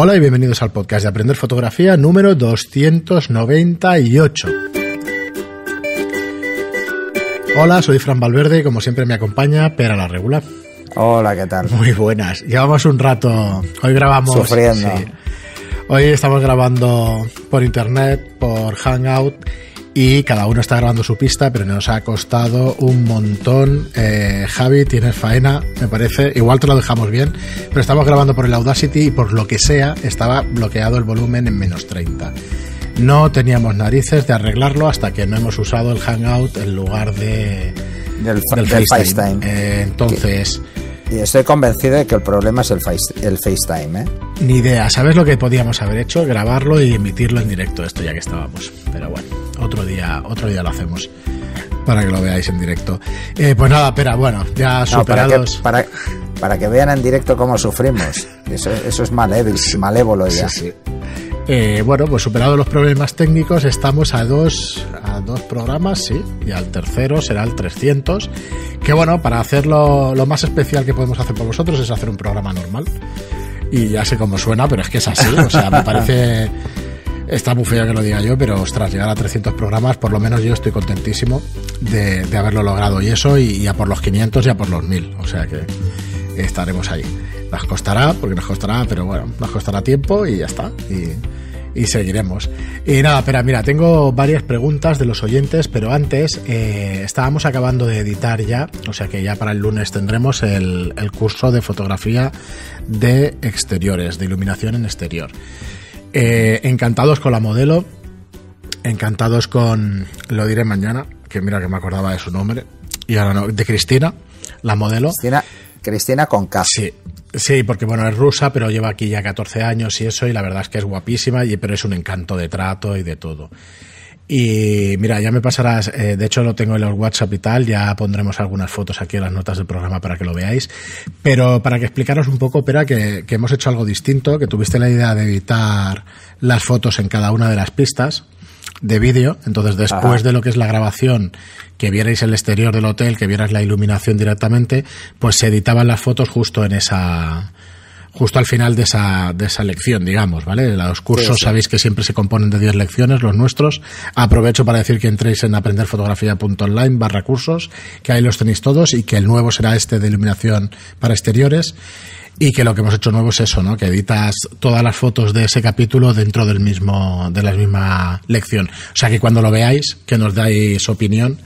Hola y bienvenidos al podcast de Aprender Fotografía número 298. Hola, soy Fran Valverde y como siempre me acompaña Pera la Regula. Hola, ¿qué tal? Muy buenas. Llevamos un rato. Hoy grabamos... Sufriendo. Sí. Hoy estamos grabando por internet, por Hangout, y cada uno está grabando su pista, pero nos ha costado un montón. Javi, tienes faena, me parece. Igual te lo dejamos bien, pero estamos grabando por el Audacity y por lo que sea estaba bloqueado el volumen en -30. No teníamos narices de arreglarlo hasta que no hemos usado el Hangout en lugar del FaceTime. Entonces... Y estoy convencido de que el problema es el FaceTime, ¿eh? Ni idea. ¿Sabes lo que podíamos haber hecho? Grabarlo y emitirlo en directo, esto ya que estábamos. Pero bueno, otro día lo hacemos para que lo veáis en directo. Pues nada, espera, bueno, ya superados... No, para que vean en directo cómo sufrimos. Eso es malévolo ya. Sí, sí. Bueno, pues superados los problemas técnicos, estamos a dos programas, sí, y al tercero será el 300, que bueno, para hacerlo lo más especial que podemos hacer por vosotros es hacer un programa normal, y ya sé cómo suena, pero es que es así, o sea, me parece, está muy feo que lo diga yo, pero ostras, llegar a 300 programas, por lo menos yo estoy contentísimo de haberlo logrado, y eso, y a por los 500 y a por los 1000, o sea que estaremos ahí. Nos costará, porque nos costará, pero bueno, nos costará tiempo y ya está, y seguiremos. Y nada, espera, mira, tengo varias preguntas de los oyentes, pero antes estábamos acabando de editar ya, o sea que ya para el lunes tendremos el curso de fotografía de exteriores, de iluminación en exterior. Encantados con la modelo, encantados con, lo diré mañana, que mira que me acordaba de su nombre, y ahora no, de Cristina, la modelo. Cristina con K. Sí. Sí, porque bueno, es rusa, pero lleva aquí ya 14 años y eso, y la verdad es que es guapísima, pero es un encanto de trato y de todo. Y mira, ya me pasarás, de hecho lo tengo en los WhatsApp y tal, ya pondremos algunas fotos aquí en las notas del programa para que lo veáis, pero para que explicaros un poco, Pera, que hemos hecho algo distinto, que tuviste la idea de editar las fotos en cada una de las pistas de vídeo, entonces después de lo que es la grabación, que vierais el exterior del hotel, que vierais la iluminación directamente, pues se editaban las fotos justo al final de esa lección, digamos, ¿vale? Los cursos, sí, sabéis que siempre se componen de 10 lecciones, los nuestros. Aprovecho para decir que entréis en aprenderfotografía.online/cursos, que ahí los tenéis todos, y que el nuevo será este de iluminación para exteriores, y que lo que hemos hecho nuevo es eso, ¿no? Que editas todas las fotos de ese capítulo dentro de la misma lección. O sea que cuando lo veáis, que nos dais opinión,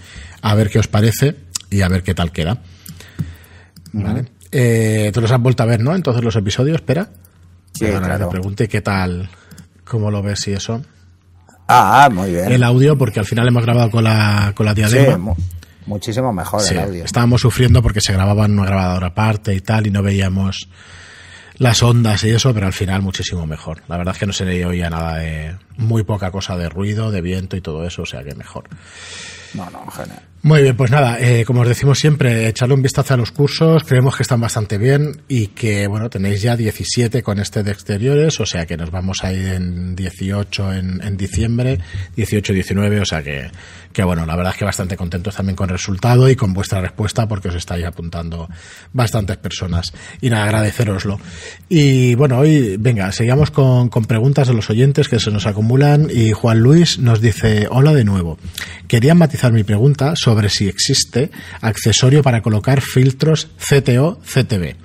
a ver qué os parece y a ver qué tal queda. ¿Vale? Tú los has vuelto a ver, ¿no? Entonces los episodios, espera. Sí, claro. Te pregunte qué tal, cómo lo ves y eso. Ah, muy bien. El audio, porque al final hemos grabado con la diadema. Sí, muchísimo mejor, sí, el audio. Estábamos sufriendo porque se grababa en una grabadora aparte y tal, y no veíamos las ondas y eso, pero al final muchísimo mejor. La verdad es que no se le oía nada de... Muy poca cosa de ruido, de viento y todo eso, o sea que mejor. No, genial. Muy bien, pues nada, como os decimos siempre, echarle un vistazo a los cursos, creemos que están bastante bien y que, bueno, tenéis ya 17 con este de exteriores, o sea que nos vamos a ir en 18 en diciembre, 18 y 19, o sea que bueno, la verdad es que bastante contentos también con el resultado y con vuestra respuesta porque os estáis apuntando bastantes personas y nada, agradeceroslo. Y bueno, hoy, venga, seguimos con preguntas de los oyentes que se nos acumulan y Juan Luis nos dice: hola de nuevo, quería matizar mi pregunta sobre si existe accesorio para colocar filtros CTO-CTB.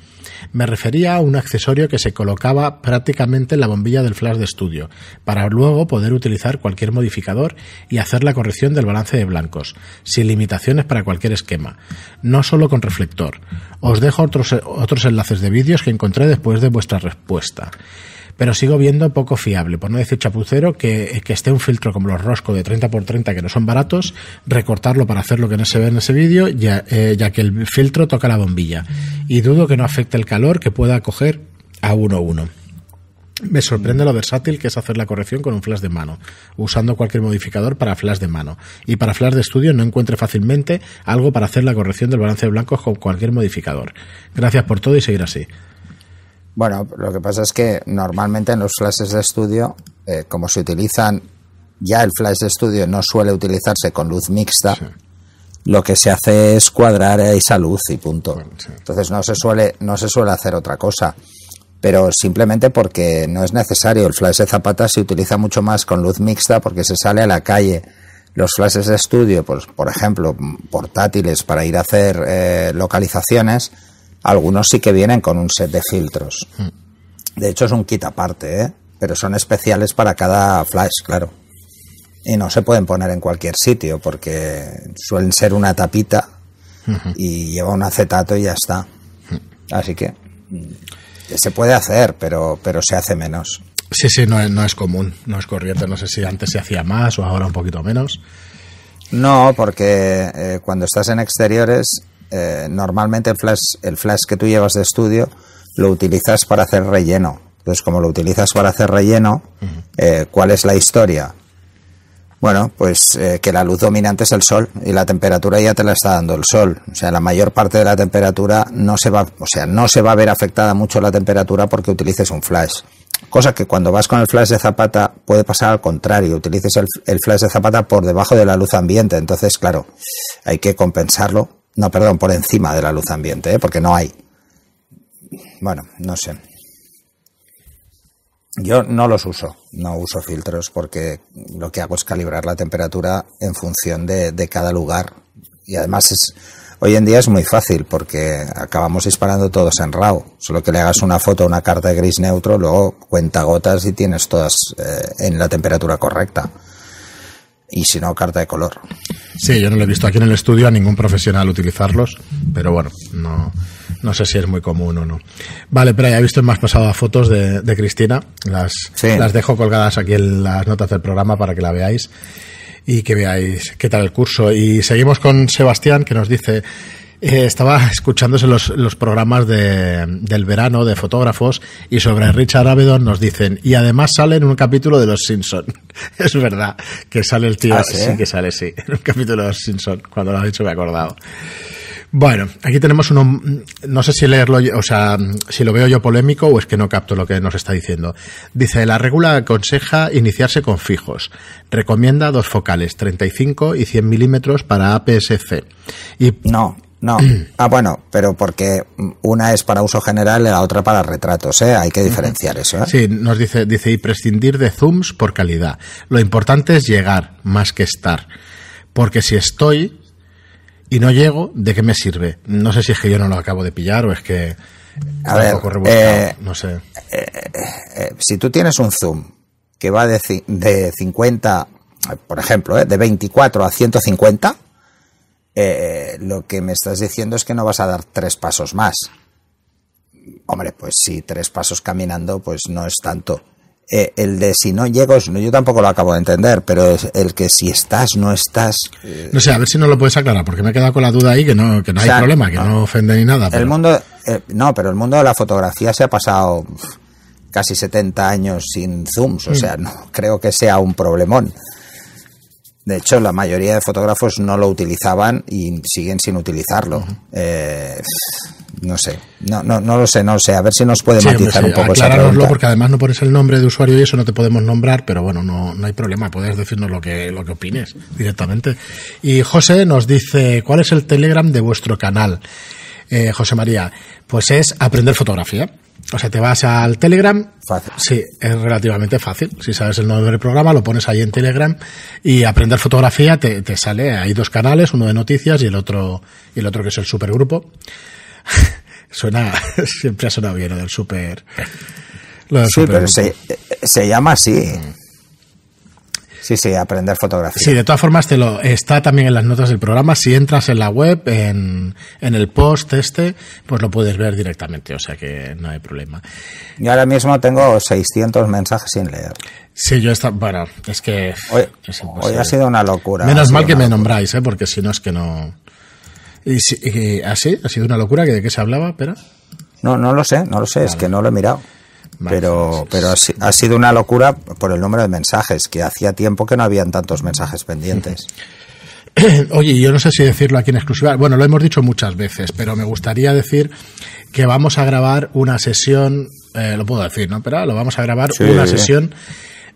Me refería a un accesorio que se colocaba prácticamente en la bombilla del flash de estudio para luego poder utilizar cualquier modificador y hacer la corrección del balance de blancos, sin limitaciones para cualquier esquema, no solo con reflector. Os dejo otros enlaces de vídeos que encontré después de vuestra respuesta. Pero sigo viendo poco fiable, por no decir chapucero, que esté un filtro como los Rosco de 30x30, que no son baratos, recortarlo para hacer lo que no se ve en ese vídeo, ya que el filtro toca la bombilla. Y dudo que no afecte el calor que pueda acoger a 1.1. Me sorprende lo versátil que es hacer la corrección con un flash de mano, usando cualquier modificador para flash de mano. Y para flash de estudio no encuentre fácilmente algo para hacer la corrección del balance de blancos con cualquier modificador. Gracias por todo y seguir así. Bueno, lo que pasa es que normalmente en los flashes de estudio, como se utilizan, ya el flash de estudio no suele utilizarse con luz mixta, sí. Lo que se hace es cuadrar esa luz y punto. Bueno, sí. Entonces no se suele hacer otra cosa. pero simplemente porque no es necesario. El flash de Zapata se utiliza mucho más con luz mixta porque se sale a la calle. Los flashes de estudio, pues, por ejemplo, portátiles para ir a hacer localizaciones, algunos sí que vienen con un set de filtros. De hecho, es un kit aparte, ¿eh? Pero son especiales para cada flash, claro. Y no se pueden poner en cualquier sitio porque suelen ser una tapita y lleva un acetato y ya está. Así que se puede hacer, pero se hace menos. Sí, sí, no es común, no es corriente. No sé si antes se hacía más o ahora un poquito menos. No, porque cuando estás en exteriores, normalmente el flash que tú llevas de estudio lo utilizas para hacer relleno. Entonces, como lo utilizas para hacer relleno, ¿cuál es la historia? Bueno, pues que la luz dominante es el sol y la temperatura ya te la está dando el sol. O sea, la mayor parte de la temperatura no se va a ver afectada mucho la temperatura porque utilices un flash. Cosa que cuando vas con el flash de Zapata puede pasar al contrario, utilices el flash de Zapata por debajo de la luz ambiente. Entonces, claro, hay que compensarlo. No, perdón, por encima de la luz ambiente, ¿eh? Porque no hay. Bueno, no sé. Yo no los uso, no uso filtros porque lo que hago es calibrar la temperatura en función de cada lugar. Y además hoy en día es muy fácil porque acabamos disparando todos en RAW. Solo que le hagas una foto a una carta de gris neutro, luego cuentagotas y tienes todas en la temperatura correcta. Y si no, carta de color. Sí, yo no lo he visto aquí en el estudio a ningún profesional utilizarlos, pero bueno, no sé si es muy común o no. Vale, pero ya he visto en más pasado fotos de Cristina. Las dejo colgadas aquí en las notas del programa para que la veáis y que veáis qué tal el curso. Y seguimos con Sebastián, que nos dice... estaba escuchándose los programas del verano de fotógrafos y sobre Richard Avedon nos dicen, y además sale en un capítulo de Los Simpsons. Es verdad que sale el tío. ¿Ah, sí? Sí, que sale, sí, en un capítulo de Los Simpsons. Cuando lo has dicho me he acordado. Bueno, aquí tenemos uno, no sé si leerlo, o sea, si lo veo yo polémico o es que no capto lo que nos está diciendo. Dice, la regula aconseja iniciarse con fijos. Recomienda dos focales, 35 y 100 milímetros para APS-C. Y no. Ah, bueno, pero porque una es para uso general y la otra para retratos, ¿eh? Hay que diferenciar eso, ¿eh? Sí, nos dice, y prescindir de zooms por calidad. Lo importante es llegar, más que estar. Porque si estoy y no llego, ¿de qué me sirve? No sé si es que yo no lo acabo de pillar o es que está un poco revolcado, no sé. Si tú tienes un zoom que va de 50, por ejemplo, de 24 a 150... lo que me estás diciendo es que no vas a dar 3 pasos más. Hombre, pues sí, 3 pasos caminando, pues no es tanto. El de si no llego, yo tampoco lo acabo de entender, pero es el que si estás, no estás... No sé, a ver si no lo puedes aclarar, porque me he quedado con la duda ahí, que no hay problema, que no ofende ni nada. Pero... el mundo de la fotografía se ha pasado casi 70 años sin zooms, o sea, no creo que sea un problemón. De hecho, la mayoría de fotógrafos no lo utilizaban y siguen sin utilizarlo. No sé, no lo sé. A ver si nos puede matizar un poco esa pregunta. Porque además no pones el nombre de usuario y eso no te podemos nombrar, pero bueno, no hay problema. Puedes decirnos lo que opines directamente. Y José nos dice, ¿cuál es el Telegram de vuestro canal? José María, pues es Aprender Fotografía. O sea, te vas al Telegram. Fácil. Sí, es relativamente fácil. Si sabes el nombre del programa, lo pones ahí en Telegram y Aprender Fotografía te sale. Hay 2 canales, uno de noticias y el otro que es el supergrupo. Suena, siempre ha sonado bien lo del super. Lo del sí, supergrupo. Pero se llama así. Sí, Aprender Fotografía. Sí, de todas formas está también en las notas del programa. Si entras en la web, en el post este, pues lo puedes ver directamente, o sea que no hay problema. Yo ahora mismo tengo 600 mensajes sin leer. Sí, bueno, es que... Hoy ha sido una locura. Menos mal que me nombráis, porque si no es que no... ¿Y así? ¿Ha sido una locura? ¿De qué se hablaba, Pera? No lo sé, vale. Es que no lo he mirado. Pero ha sido una locura por el número de mensajes, que hacía tiempo que no habían tantos mensajes pendientes. Oye, yo no sé si decirlo aquí en exclusiva, bueno, lo hemos dicho muchas veces, pero me gustaría decir que vamos a grabar una sesión, lo puedo decir, ¿no? Pero lo vamos a grabar una sesión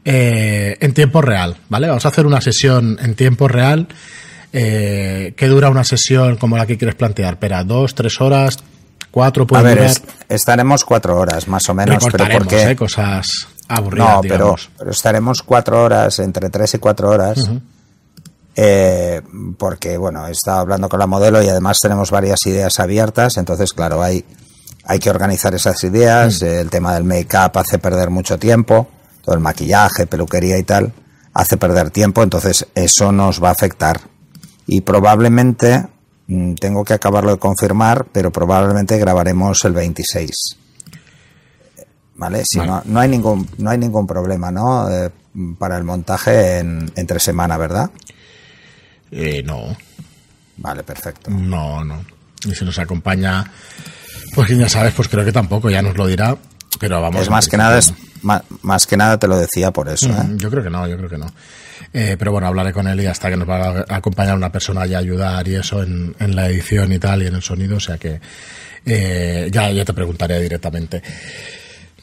en tiempo real, ¿vale? Vamos a hacer una sesión en tiempo real, que dura una sesión como la que quieres plantear, pero 2, 3 horas... 4 puede durar... A ver, estaremos 4 horas más o menos. Recortaremos, pero porque... cosas aburridas, no, digamos. Pero estaremos 4 horas, entre 3 y 4 horas, porque, bueno, he estado hablando con la modelo y además tenemos varias ideas abiertas, entonces, claro, hay que organizar esas ideas. El tema del make-up hace perder mucho tiempo, todo el maquillaje, peluquería y tal, hace perder tiempo, entonces eso nos va a afectar. Y probablemente, tengo que acabarlo de confirmar, pero probablemente grabaremos el 26. ¿Vale? Si no, no hay ningún problema, ¿no? Para el montaje entre semana, ¿verdad? No. Vale, perfecto. No, no. Y si nos acompaña, pues quien ya sabes, pues creo que tampoco, ya nos lo dirá, pero vamos. Es más que nada, más que nada te lo decía por eso. Yo creo que no, yo creo que no. Pero bueno, hablaré con él y hasta que nos va a acompañar una persona y ayudar y eso en la edición y tal y en el sonido, o sea que ya te preguntaré directamente.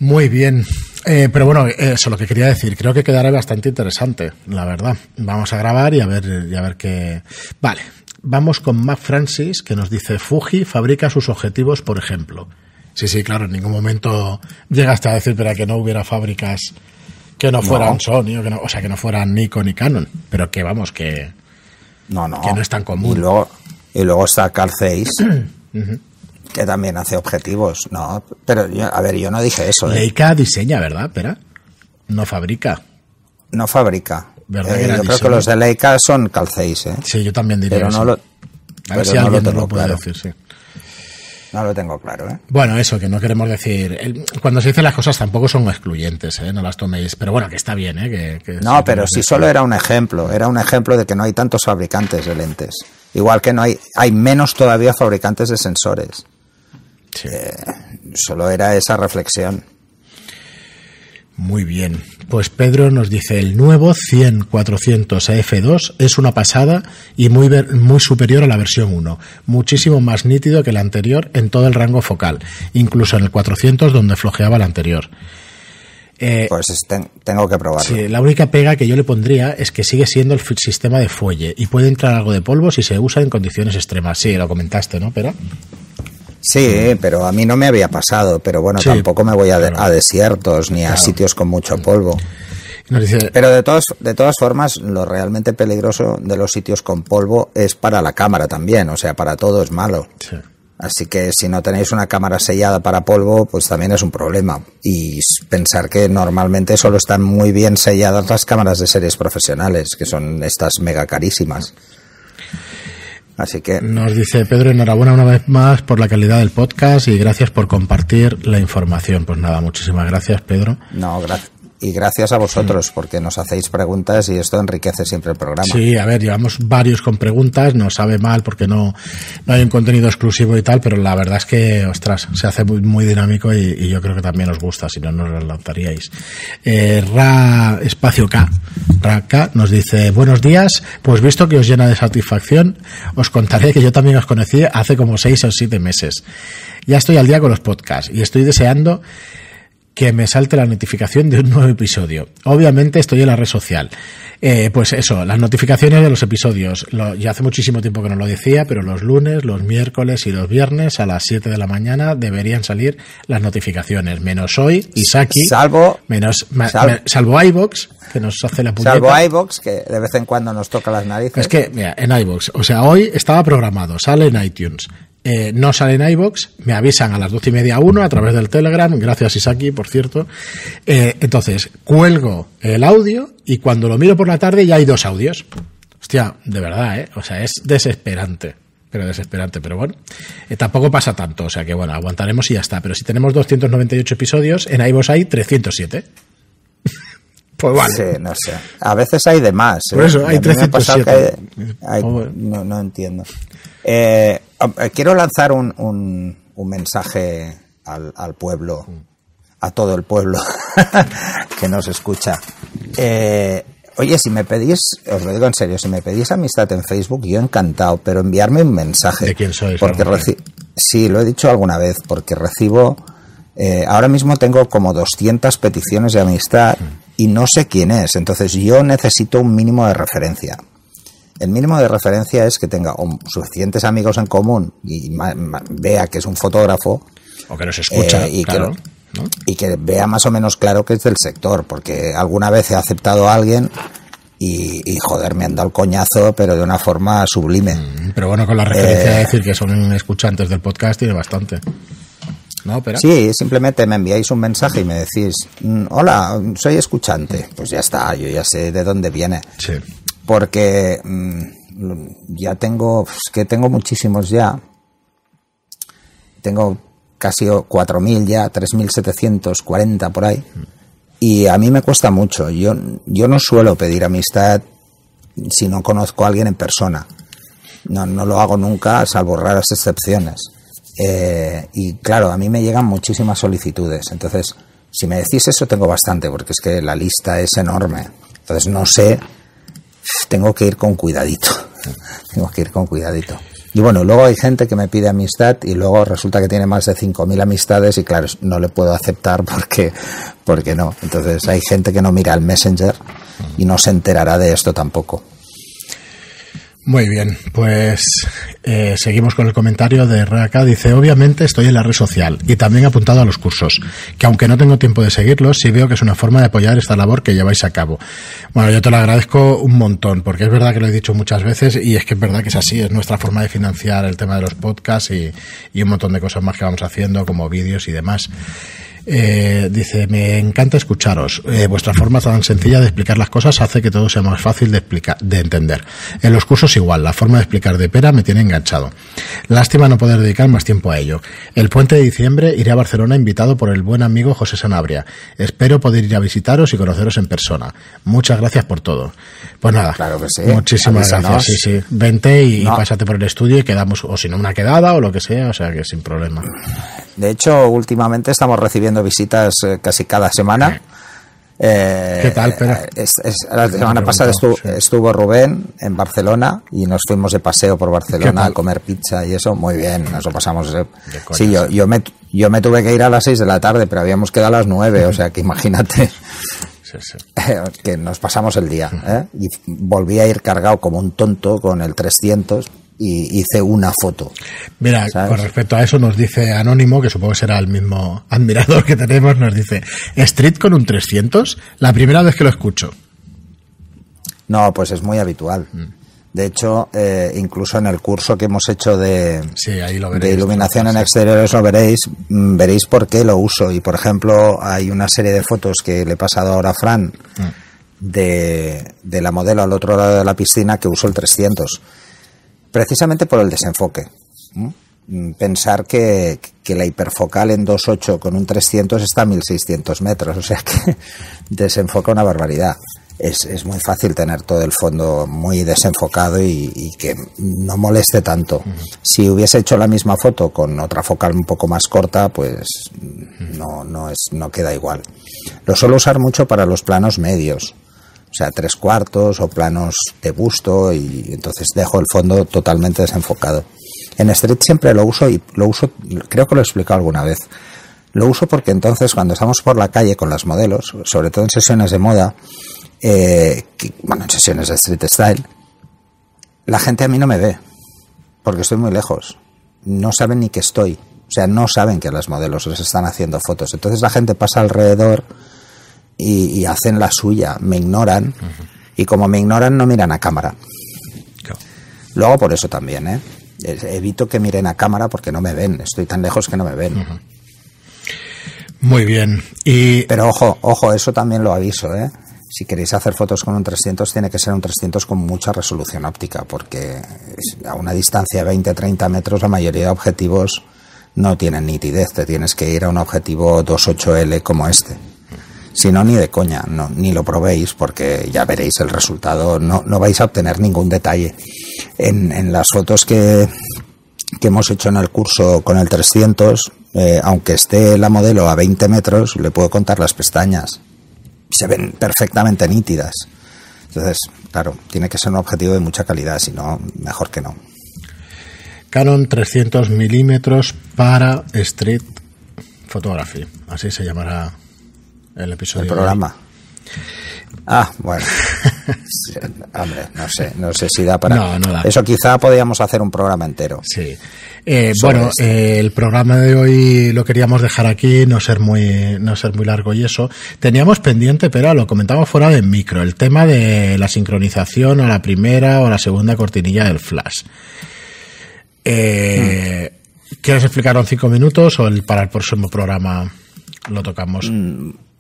Muy bien, pero bueno, eso lo que quería decir, creo que quedará bastante interesante, la verdad. Vamos a grabar y a ver qué... Vale, vamos con Mac Francis, que nos dice: Fuji fabrica sus objetivos, por ejemplo. Sí, sí, claro, en ningún momento llegaste a decir pero que no hubiera fábricas que no fueran Sony, que no fueran Nikon ni Canon, pero que vamos, que no es tan común. Y luego está Carl Zeiss, que también hace objetivos, ¿no? Pero, yo no dije eso. Leica diseña, ¿verdad, Pera? No fabrica. No fabrica. ¿Verdad que yo creo que los de Leica son Carl Zeiss, ¿eh? Sí, yo también diría pero eso. No lo, a ver si no alguien lo puede decir, sí. No lo tengo claro, ¿eh? Bueno, eso, que no queremos decir... Cuando se dicen las cosas tampoco son excluyentes, ¿eh? No las toméis... Pero bueno, que está bien, ¿eh? No, pero si solo era un ejemplo. Era un ejemplo de que no hay tantos fabricantes de lentes. Igual que no hay... Hay menos todavía fabricantes de sensores. Sí. Solo era esa reflexión. Muy bien. Pues Pedro nos dice: el nuevo 100-400 f2 es una pasada y muy superior a la versión 1. Muchísimo más nítido que el anterior en todo el rango focal, incluso en el 400 donde flojeaba el anterior. Pues tengo que probarlo. Sí, la única pega que yo le pondría es que sigue siendo el sistema de fuelle y puede entrar algo de polvo si se usa en condiciones extremas. Sí, lo comentaste, ¿no, Pera? Sí, pero a mí no me había pasado, pero bueno, sí, tampoco me voy a desiertos ni a sitios con mucho polvo. Pero de todas formas, lo realmente peligroso de los sitios con polvo es para la cámara también, o sea, para todo es malo. Sí. Así que si no tenéis una cámara sellada para polvo, pues también es un problema. Y pensar que normalmente solo están muy bien selladas las cámaras de series profesionales, que son estas mega carísimas. Así que... Nos dice Pedro: enhorabuena una vez más por la calidad del podcast y gracias por compartir la información. Pues nada, muchísimas gracias, Pedro. No, y gracias a vosotros porque nos hacéis preguntas y esto enriquece siempre el programa. Sí, a ver, llevamos varios con preguntas, nos sabe mal porque no hay un contenido exclusivo y tal, pero la verdad es que, ostras, se hace muy, muy dinámico y yo creo que también os gusta, si no, no lo lanzaríais. Ra K nos dice: buenos días, pues visto que os llena de satisfacción, os contaré que yo también os conocí hace como 6 o 7 meses. Ya estoy al día con los podcasts y estoy deseando que me salte la notificación de un nuevo episodio. Obviamente estoy en la red social. Pues eso, las notificaciones de los episodios. Ya hace muchísimo tiempo que no lo decía, pero los lunes, los miércoles y los viernes a las 7 de la mañana deberían salir las notificaciones. Menos hoy, Isaki. Salvo iVoox, que nos hace la puñeta. Salvo iVoox, que de vez en cuando nos toca las narices. Es que, mira, en iVoox, o sea, hoy estaba programado, sale en iTunes. No sale en iVoox, me avisan a las 12:30 1 a través del Telegram, gracias Isaki, por cierto. Entonces, cuelgo el audio y cuando lo miro por la tarde ya hay 2 audios. Hostia, de verdad, o sea, es desesperante. Pero desesperante, pero bueno, tampoco pasa tanto, o sea que bueno, aguantaremos y ya está. Pero si tenemos 298 episodios, en iVoox hay 307. Pues vale. Sí, no sé. A veces hay de más. Por eso, hay 307. No entiendo. Quiero lanzar un mensaje al pueblo, a todo el pueblo que nos escucha. Oye, si me pedís, os lo digo en serio, si me pedís amistad en Facebook, yo encantado, pero enviarme un mensaje. ¿De quién sois? Porque sí, lo he dicho alguna vez, porque recibo... ahora mismo tengo como 200 peticiones de amistad y no sé quién es, entonces yo necesito un mínimo de referencia. El mínimo de referencia es que tenga suficientes amigos en común y vea que es un fotógrafo. O que nos escucha, claro. Y que vea más o menos claro que es del sector, porque alguna vez he aceptado a alguien y joder, me han dado el coñazo, pero de una forma sublime. Pero bueno, con la referencia de decir que son escuchantes del podcast tiene bastante. ¿No, Pera? Sí, simplemente me enviáis un mensaje y me decís, hola, soy escuchante. Pues ya está, yo ya sé de dónde viene. Sí. Porque ya tengo, es que tengo muchísimos ya. Tengo casi 4.000 ya, 3.740 por ahí. Y a mí me cuesta mucho. Yo no suelo pedir amistad si no conozco a alguien en persona. No lo hago nunca, salvo raras excepciones. Y claro, a mí me llegan muchísimas solicitudes. Entonces, si me decís eso, tengo bastante, porque es que la lista es enorme. Entonces, no sé, tengo que ir con cuidadito. Tengo que ir con cuidadito. Y bueno, luego hay gente que me pide amistad y luego resulta que tiene más de 5.000 amistades y claro, no le puedo aceptar porque no. Entonces hay gente que no mira el Messenger y no se enterará de esto tampoco. Muy bien, pues seguimos con el comentario de Raka. Dice, obviamente estoy en la red social y también apuntado a los cursos, que aunque no tengo tiempo de seguirlos, sí veo que es una forma de apoyar esta labor que lleváis a cabo. Bueno, yo te lo agradezco un montón, porque es verdad que lo he dicho muchas veces y es que es verdad que es así, es nuestra forma de financiar el tema de los podcasts y un montón de cosas más que vamos haciendo, como vídeos y demás. Dice, me encanta escucharos. Vuestra forma tan sencilla de explicar las cosas hace que todo sea más fácil de entender. En los cursos igual, la forma de explicar de Pera me tiene enganchado. Lástima no poder dedicar más tiempo a ello. El puente de diciembre iré a Barcelona invitado por el buen amigo José Sanabria. Espero poder ir a visitaros y conoceros en persona. Muchas gracias por todo. Pues nada, claro que sí. Muchísimas gracias. Sí, sí. Vente y pásate por el estudio y quedamos, o si no, una quedada o lo que sea, o sea que sin problema. De hecho, últimamente estamos recibiendo visitas casi cada semana. ¿Qué tal, Pera? La semana pasada estuvo Rubén en Barcelona y nos fuimos de paseo por Barcelona a comer pizza y eso. Muy bien, nos lo pasamos. Sí, yo me tuve que ir a las 6 de la tarde, pero habíamos quedado a las 9, o sea que imagínate. Sí, sí. Que nos pasamos el día. Y volví a ir cargado como un tonto con el 300. Y hice una foto. Mira, ¿sabes? Con respecto a eso nos dice Anónimo, que supongo que será el mismo admirador que tenemos, nos dice, ¿Street con un 300? La primera vez que lo escucho. No, pues es muy habitual. De hecho, incluso en el curso que hemos hecho de iluminación en exteriores lo veréis, veréis por qué lo uso. Y, por ejemplo, hay una serie de fotos que le he pasado ahora a Fran de la modelo al otro lado de la piscina que uso el 300. Precisamente por el desenfoque. Pensar que la hiperfocal en 2.8 con un 300 está a 1.600 metros, o sea que desenfoca una barbaridad. Es muy fácil tener todo el fondo muy desenfocado y que no moleste tanto. Si hubiese hecho la misma foto con otra focal un poco más corta, pues no queda igual. Lo suelo usar mucho para los planos medios. O sea, 3/4 o planos de busto y entonces dejo el fondo totalmente desenfocado. En street siempre lo uso y lo uso, creo que lo he explicado alguna vez. Lo uso porque entonces cuando estamos por la calle con las modelos, sobre todo en sesiones de moda, en sesiones de street style, la gente a mí no me ve porque estoy muy lejos. No saben ni que estoy. O sea, no saben que las modelos les están haciendo fotos. Entonces la gente pasa alrededor y hacen la suya, me ignoran. Y como me ignoran no miran a cámara. Luego por eso también, evito que miren a cámara porque no me ven, estoy tan lejos que no me ven. Muy bien. Y... pero ojo, eso también lo aviso, si queréis hacer fotos con un 300 tiene que ser un 300 con mucha resolución óptica, porque a una distancia de 20-30 metros la mayoría de objetivos no tienen nitidez, te tienes que ir a un objetivo 2.8L como este. Si no, ni de coña, ni lo probéis porque ya veréis el resultado, no vais a obtener ningún detalle. En las fotos que hemos hecho en el curso con el 300, aunque esté la modelo a 20 metros, le puedo contar las pestañas. Se ven perfectamente nítidas. Entonces, claro, tiene que ser un objetivo de mucha calidad, si no, mejor que no. Canon 300 milímetros para Street Photography, así se llamará el episodio. El programa. Ah, bueno. Hombre, no sé si da para... No da. Eso quizá podríamos hacer un programa entero. Sí. Bueno, el programa de hoy lo queríamos dejar aquí, no ser muy largo y eso. Teníamos pendiente, pero lo comentamos fuera del micro, el tema de la sincronización a la primera o la segunda cortinilla del flash. ¿Quieres explicarlo en 5 minutos o para el próximo programa lo tocamos?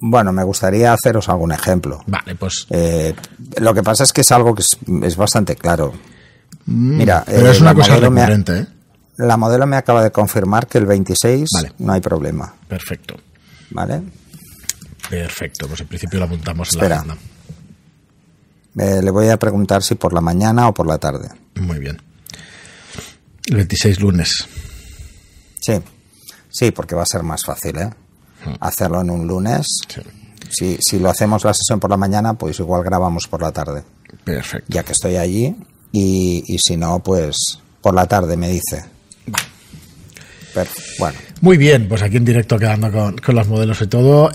Bueno, me gustaría haceros algún ejemplo. Vale, pues... lo que pasa es que es algo que es bastante claro. Mira, pero es una cosa recurrente, La modelo me acaba de confirmar que el 26 no hay problema. Perfecto. ¿Vale? Perfecto, pues en principio lo apuntamos en la agenda. Le voy a preguntar si por la mañana o por la tarde. Muy bien. El 26 lunes. Sí, porque va a ser más fácil, hacerlo en un lunes. Sí. Si lo hacemos la sesión por la mañana, pues igual grabamos por la tarde. Perfecto. Ya que estoy allí, y si no, pues por la tarde me dice. Pero, bueno. Muy bien, pues aquí en directo quedando con los modelos y todo.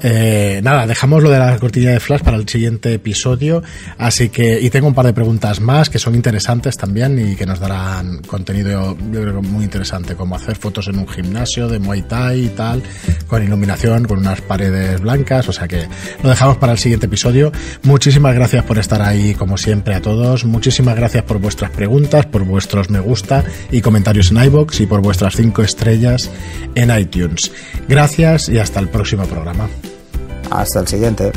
Nada, dejamos lo de la cortilla de flash para el siguiente episodio. Así que, y tengo un par de preguntas más que son interesantes también y que nos darán contenido, yo creo que muy interesante, como hacer fotos en un gimnasio de Muay Thai y tal, con iluminación, con unas paredes blancas. O sea que lo dejamos para el siguiente episodio. Muchísimas gracias por estar ahí, como siempre, a todos. Muchísimas gracias por vuestras preguntas, por vuestros me gusta y comentarios en iVoox y por vuestras 5 estrellas en iTunes. Gracias y hasta el próximo programa. Hasta el siguiente.